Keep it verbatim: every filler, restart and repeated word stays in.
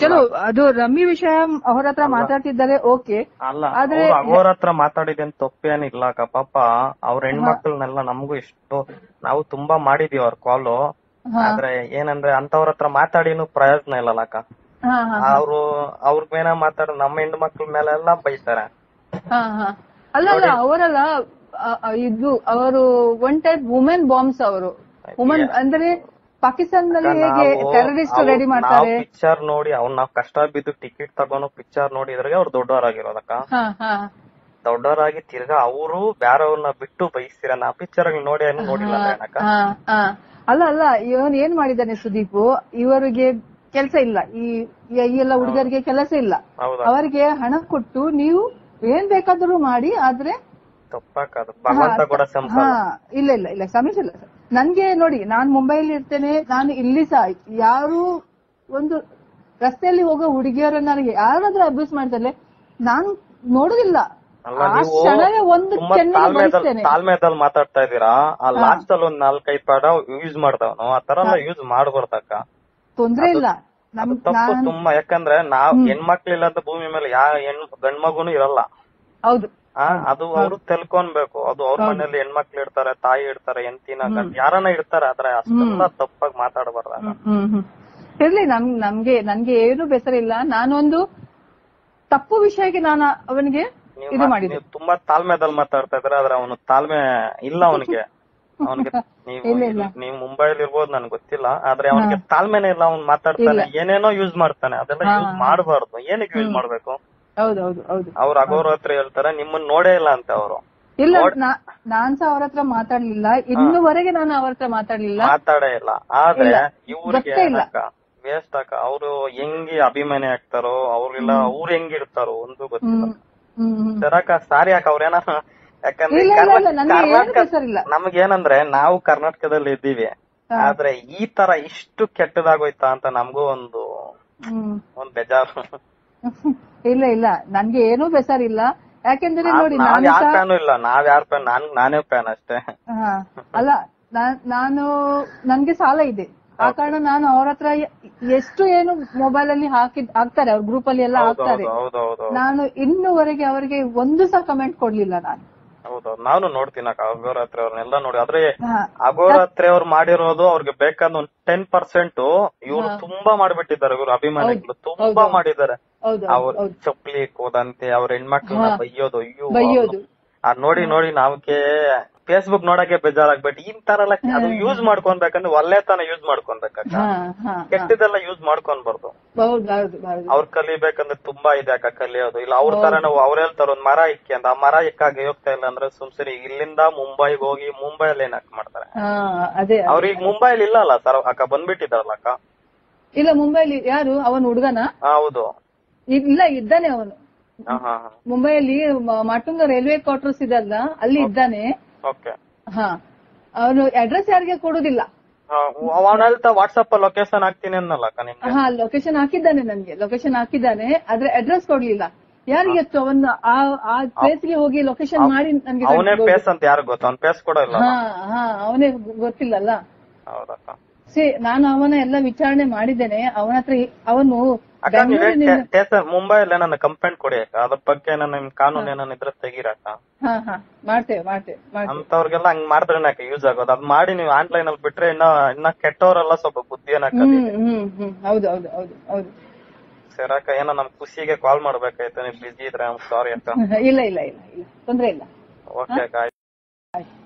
ಚಲೋ ಅದು ರಮ್ಮಿ ವಿಷಯ ಅಹೋರಾತ್ರ ಮಾತಾಡ್ತಿದ್ದಾರೆ ಓಕೆ ಅಲ್ಲ ಅಹೋರಾತ್ರ ಮಾತಾಡಿದೇನು ತಪ್ಪೇನಿಲ್ಲ ಪಾಪ ಅವ್ರ ಹೆಣ್ಮಕ್ಳನ್ನೆಲ್ಲ ನಮಗೂ ಎಷ್ಟು ನಾವು ತುಂಬಾ ಮಾಡಿದೀವಿ ಅವ್ರ ಕಾಲು ಆದ್ರೆ ಏನಂದ್ರೆ ಅಂತವ್ರ ಹತ್ರ ಮಾತಾಡಿನೂ ಪ್ರಯೋಜನ ಇಲ್ಲ ಅಕ್ಕ ಅವ್ರು ಅವ್ರಿಗೇನ ಮಾತಾಡ ನಮ್ಮ ಹೆಣ್ಮಕ್ಳ ಮೇಲೆಲ್ಲಾ ಬೈತಾರೆ ಅಲ್ಲಲ್ಲ ಅವರಲ್ಲ ಇದು ಅವರು ಒನ್ ಟೈಪ್ ವುಮೆನ್ ಬಾಂಬ್ಸ್ ಅವರು ವುಮೆನ್ ಅಂದ್ರೆ ಪಾಕಿಸ್ತಾನದಲ್ಲಿ ಹೇಗೆ ಟೆರರಿಸ್ಟ್ ರೆಡಿ ಮಾಡ್ತಾರೆ ಪಿಕ್ಚರ್ ನೋಡಿ ಅವ್ರು ನಾವ್ ಕಷ್ಟ ಬಿದ್ದು ಟಿಕೆಟ್ ತಗೊಂಡು ಪಿಕ್ಚರ್ ನೋಡಿದ್ರೆ ಅವ್ರು ದೊಡ್ಡವರಾಗಿರೋದಕ್ಕ ದೊಡ್ಡವರಾಗಿ ತಿರ್ಗಾ ಅವರು ಬೇರೆಯವ್ರನ್ನ ಬಿಟ್ಟು ಬಯಸ್ತೀರ ನಾ ಪಿಕ್ಚರ್ ನೋಡಿ ನೋಡಿಲ್ಲ ಅಲ್ಲ ಅಲ್ಲ ಇವನ್ ಏನ್ ಮಾಡಿದಾನೆ ಸುದೀಪ್ ಇವರಿಗೆ ಕೆಲಸ ಇಲ್ಲ ಈ ಎಲ್ಲ ಹುಡುಗರಿಗೆ ಕೆಲಸ ಇಲ್ಲ ಅವರಿಗೆ ಹಣ ಕೊಟ್ಟು ನೀವು ಏನ್ ಬೇಕಾದ್ರೂ ಮಾಡಿ ಆದ್ರೆ ಇಲ್ಲ ಇಲ್ಲ ಇಲ್ಲ ಸಮಸ್ಯೆ ಇಲ್ಲ ನನ್ಗೆ ನೋಡಿ ನಾನ್ ಮುಂಬೈಲಿ ಇರ್ತೇನೆ ನಾನು ಇಲ್ಲಿ ಸಹ ಯಾರು ಒಂದು ರಸ್ತೆಯಲ್ಲಿ ಹೋಗೋ ಹುಡುಗಿಯರ ನನಗೆ ಯಾರಾದ್ರೂ ಅಬ್ಯೂಸ್ ಮಾಡ್ತಾರೆ ನಾನು ನೋಡುದಿಲ್ಲ ಒಂದು ತಾಳ್ಮೆದಲ್ಲಿ ಮಾತಾಡ್ತಾ ಇದೀರಾ ಆ ಲಾಸ್ಟ್ ಅಲ್ಲಿ ಒಂದ್ ನಾಲ್ಕೈದು ಪದ ಯೂಸ್ ಮಾಡ್ತಾವನು ಆತರ ಯೂಸ್ ಮಾಡ್ಬಾರ್ದಕ್ಕ ತೊಂದ್ರೆ ಇಲ್ಲ ತಪ್ಪು ತುಂಬಾ ಯಾಕಂದ್ರೆ ನಾವ್ ಹೆಣ್ಮಕ್ಳಿಲ್ಲ ಅಂತ ಭೂಮಿ ಮೇಲೆ ಯಾವ ಹೆಣ್ ಗಂಡ್ಮಗುನು ಇರಲ್ಲ ಹೌದು ಅದು ಅವ್ರು ತಿಳ್ಕೊನ್ಬೇಕು ಅದು ಅವ್ರ ಮನೇಲಿ ಹೆಣ್ಮಕ್ಳು ಇರ್ತಾರೆ ತಾಯಿ ಇರ್ತಾರೆ ಎಂತಿನ ಯಾರನ್ನ ಇರ್ತಾರೆ ಆದ್ರೆ ಅಷ್ಟೆಲ್ಲ ತಪ್ಪಾಗಿ ಮಾತಾಡಬಾರ್ದಾಗ ಇರ್ಲಿ ನಮ್ ನಮ್ಗೆ ನನ್ಗೆ ಏನು ಬೇಸರ ಇಲ್ಲ ನಾನೊಂದು ತಪ್ಪು ವಿಷಯಕ್ಕೆ ನಾನು ಅವನಿಗೆ ಇದು ಮಾಡಿದೆ ತುಂಬಾ ತಾಳ್ಮೆದಲ್ಲಿ ಮಾತಾಡ್ತಾ ಇದ್ರೆ ಆದ್ರೆ ಅವನು ತಾಳ್ಮೆ ಇಲ್ಲ ಅವನಿಗೆ ಅವನಿಗೆ ನೀವು ಮುಂಬೈಲಿ ಇರ್ಬೋದು ನನ್ಗೆ ಗೊತ್ತಿಲ್ಲ ಆದ್ರೆ ಅವನಿಗೆ ತಾಳ್ಮೆನೇ ಇಲ್ಲ ಅವ್ನು ಮಾತಾಡ್ತಾನೆ ಏನೇನೋ ಯೂಸ್ ಮಾಡ್ತಾನೆ ಅದೆಲ್ಲ ಯೂಸ್ ಮಾಡಬಾರ್ದು ಏನಕ್ಕೆ ಯೂಸ್ ಮಾಡ್ಬೇಕು ಹೌದೌದು ಹೌದು ಅವ್ರ ಅಗೋರಾತ್ರ ಹೇಳ್ತಾರೆ ನಿಮ್ಮನ್ನ ನೋಡೇ ಇಲ್ಲ ಅಂತ ಅವರು ಇಲ್ಲ ನಾನ್ಸ ಅವ್ರ ಹತ್ರ ಮಾತಾಡ್ಲಿಲ್ಲ ಇನ್ನುವರೆಗೆ ನಾನು ಅವ್ರ ಹತ್ರ ಮಾತಾಡ್ಲಿಲ್ಲ ಮಾತಾಡೇ ಇಲ್ಲ ಆದ್ರೆ ಇವ್ರಿಗೆ ವೇಸ್ಟ್ ಅಕ್ಕ ಅವರು ಹೆಂಗೆ ಅಭಿಮಾನಿ ಆಗ್ತಾರೋ ಅವ್ರಿಗೆಲ್ಲ ಅವ್ರು ಹೆಂಗಿರ್ತಾರೋ ಒಂದು ಗೊತ್ತಿಲ್ಲ ಸರಕ ಸಾರಿ ಅಕ್ಕ ಅವ್ರೇನ ಯಾಕಂದ್ರೆ ನಮ್ಗೆ ಏನಂದ್ರೆ ನಾವು ಕರ್ನಾಟಕದಲ್ಲಿ ಇದ್ದೀವಿ ಆದ್ರೆ ಈ ತರ ಇಷ್ಟು ಕೆಟ್ಟದಾಗೋಯ್ತಾ ಅಂತ ನಮಗೂ ಒಂದು ಒಂದ್ ಬೇಜಾರು ಇಲ್ಲ ಇಲ್ಲ ನನ್ಗೆ ಏನೂ ಬೇಸರಿಲ್ಲ ಯಾಕೆಂದ್ರೆ ನೋಡಿ ನಾನು ಇಲ್ಲ ನಾವ್ ಯಾರ ಪ್ಯಾನ್ ನಾನ್ ನಾನೇ ಪ್ಯಾನ್ ಅಷ್ಟೇ ಅಲ್ಲ ನಾನು ನನ್ಗೆ ಸಾಲ ಇದೆ ಆ ಕಾರಣ ನಾನು ಅವ್ರ ಹತ್ರ ಎಷ್ಟು ಏನು ಮೊಬೈಲ್ ಅಲ್ಲಿ ಹಾಕಿದ್ ಹಾಕ್ತಾರೆ ಅವ್ರ ಗ್ರೂಪ್ ಅಲ್ಲಿ ಎಲ್ಲ ಹಾಕ್ತಾರೆ ನಾನು ಇನ್ನುವರೆಗೆ ಅವರಿಗೆ ಒಂದು ಸಹ ಕಮೆಂಟ್ ಕೊಡ್ಲಿಲ್ಲ ನಾನು ಹೌದೌದು ನಾನು ನೋಡ್ತೀನಿ ಅಗೋರಾತ್ರಿ ಅವ್ರನ್ನೆಲ್ಲ ನೋಡಿ ಆದ್ರೆ ಅಗೋರಾತ್ರಿ ಅವ್ರು ಮಾಡಿರೋದು ಅವ್ರಿಗೆ ಬೇಕಾದ ಒಂದ್ ಟೆನ್ ಪರ್ಸೆಂಟ್ ಇವ್ರು ತುಂಬಾ ಮಾಡ್ಬಿಟ್ಟಿದ್ದಾರೆ ಇವ್ರು ಅಭಿಮಾನಿಗಳು ತುಂಬಾ ಮಾಡಿದ್ದಾರೆ ಅವ್ರ ಚಪ್ಪಲಿ ಇಕ್ಕೋದಂತೆ ಅವ್ರ ಹೆಣ್ಮಕ್ಳನ್ನ ಬೈಯೋದು ಅಯ್ಯೋ ಅದ್ ನೋಡಿ ನೋಡಿ ನಾವ್ಗೆ ಫೇಸ್ಬುಕ್ ನೋಡಕ್ಕೆ ಬೇಜಾರಾಗ್ಬಿಟ್ಟು ಈ ತರ ಎಲ್ಲ ಅದು ಯೂಸ್ ಮಾಡ್ಕೊಂಡ್ಬೇಕಂದ್ರೆ ಒಳ್ಳೆತನ ಯೂಸ್ ಮಾಡ್ಕೊಂಡ್ಬೇಕಕ್ಕ ಕೆಟ್ಟದೆಲ್ಲ ಯೂಸ್ ಮಾಡ್ಕೊಂಡ್ಬಾರ್ದು ಅವ್ರ ಕಲಿಬೇಕಂದ್ರೆ ತುಂಬಾ ಇದೆ ಅಕ್ಕ ಕಲಿಯೋದು ಇಲ್ಲ ಅವ್ರ ತರನ ಅವ್ರ ಹೇಳ್ತಾರ ಒಂದ್ ಮರ ಇಕ್ಕಿ ಅಂತ ಆ ಮರ ಇಕ್ಕಾಗಿ ಹೋಗ್ತಾ ಇಲ್ಲ ಅಂದ್ರೆ ಸುಮ್ಸರಿ ಇಲ್ಲಿಂದ ಮುಂಬೈಗ್ ಹೋಗಿ ಮುಂಬೈಲಿ ಏನ್ ಅಕ್ ಮಾಡ್ತಾರೆ ಅವ್ರಿಗೆ ಮುಂಬೈಲಿ ಇಲ್ಲ ಅಲ್ಲ ಸರ್ ಅಕ್ಕ ಬಂದ್ಬಿಟ್ಟಿದಾರಲ್ಲ ಅಕ್ಕ ಇಲ್ಲ ಮುಂಬೈಲಿ ಯಾರು ಅವನ್ ಹುಡುಗನ ಹೌದು ಇಲ್ಲ ಇದ್ದಾನೆ ಅವನು ಮುಂಬೈಯಲ್ಲಿ ಮಾಟುಂಗ ರೈಲ್ವೆ ಕ್ವಾರ್ಟರ್ಸ್ ಇದಲ್ಲ ಅಲ್ಲಿ ಇದ್ದಾನೆ ಅವನು ಅಡ್ರೆಸ್ ಯಾರಿಗೆ ಕೊಡುದಿಲ್ಲ ವಾಟ್ಸ್ಆಪ್ ಲೊಕೇಶನ್ ಹಾಕ್ತೀನಿ ಹಾ ಲೊಕೇಶನ್ ಹಾಕಿದ್ದಾನೆ ನನ್ಗೆ ಲೊಕೇಶನ್ ಹಾಕಿದ್ದಾನೆ ಆದ್ರೆ ಅಡ್ರೆಸ್ ಕೊಡ್ಲಿಲ್ಲ ಯಾರಿಗೆ ಗೊತ್ತು ಅವನು ಆ ಪ್ಲೇಸ್ಗೆ ಹೋಗಿ ಲೊಕೇಶನ್ ಮಾಡಿ ನನ್ಗೆ ಅವನೇ ಗೊತ್ತಿಲ್ಲಲ್ಲ ಸೇ ನಾನು ಅವನ ಎಲ್ಲ ವಿಚಾರಣೆ ಮಾಡಿದ್ದೇನೆ ಅವನ ಹತ್ರ ಅವನು ಮುಂಬೈ ನನ್ನ ಕಂಪ್ಲೇಂಟ್ ಕೊಡಿ ಅದ್ರ ಬಗ್ಗೆ ನಿಮ್ ಕಾನೂನು ಏನಾನ ಇದ್ರೆ ತೆಗಿರಾಕ ಮಾಡ್ತೇವೆ ಮಾಡ್ತೇವೆ ಅಂತವ್ರಿಗೆಲ್ಲ ಹಂಗ್ ಮಾಡಿದ್ರೆ ಯೂಸ್ ಆಗೋದು ಅದ್ ಮಾಡಿ ನೀವು ಆನ್ಲೈನ್ ಅಲ್ಲಿ ಬಿಟ್ರೆ ಇನ್ನ ಇನ್ನ ಕೆಟ್ಟವರೆಲ್ಲ ಸ್ವಲ್ಪ ಬುದ್ಧಿ ಏನಾಗ್ತದೆ ಹೌದು ಹೌದು ಹೌದು ಹೌದು ಸರಿ ಅಕ್ಕ ಏನೋ ನಮ್ ಖುಷಿಗೆ ಕಾಲ್ ಮಾಡ್ಬೇಕಾಯ್ತು ನೀವು ಬಿಸಿ ಇದ್ರೆ ಸಾರಿ ಅಕ್ಕ ಇಲ್ಲ ಇಲ್ಲ ಇಲ್ಲ ಇಲ್ಲ ತೊಂದ್ರೆ ಇಲ್ಲ ಓಕೆ ಅಕ್ಕ ಆಯ್ತು.